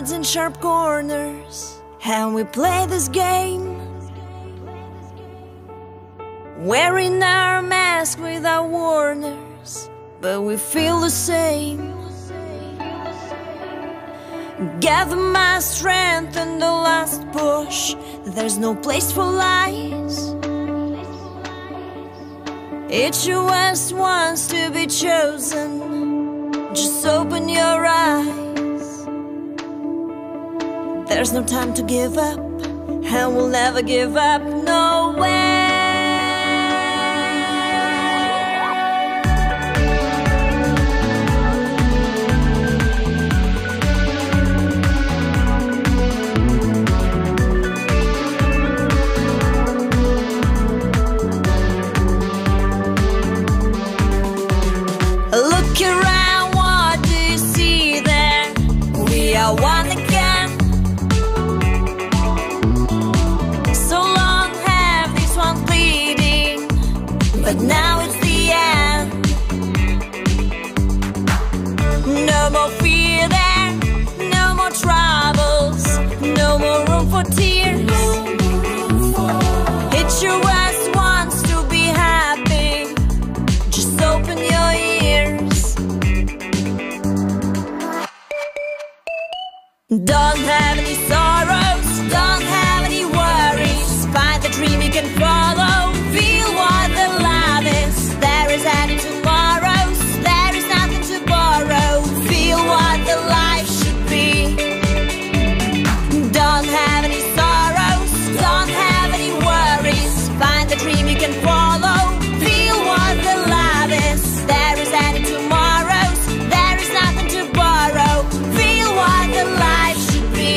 words in sharp corners, and we play this game, wearing our mask without warners, but we feel the same. Gather my strength and the last push. There's no place for lies. Each of us wants to be chosen. Just open your eyes. There's no time to give up, and we'll never give up, no way. But now it's the end. No more fear there, no more troubles, no more room for tears. It sure just wants to be happy. Just open your ears. Don't have any sorrows, don't have any worries. Find the dream you can follow. Feel what the light. There is any tomorrow, there is nothing to borrow. Feel what the life should be. Don't have any sorrows, don't have any worries. Find the dream you can follow. Feel what the love is. There is any tomorrow, there is nothing to borrow. Feel what the life should be.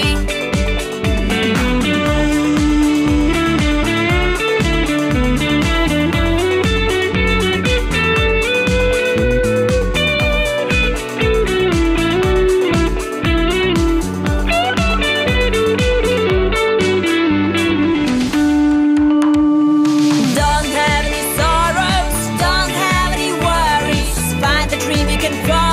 Can fly.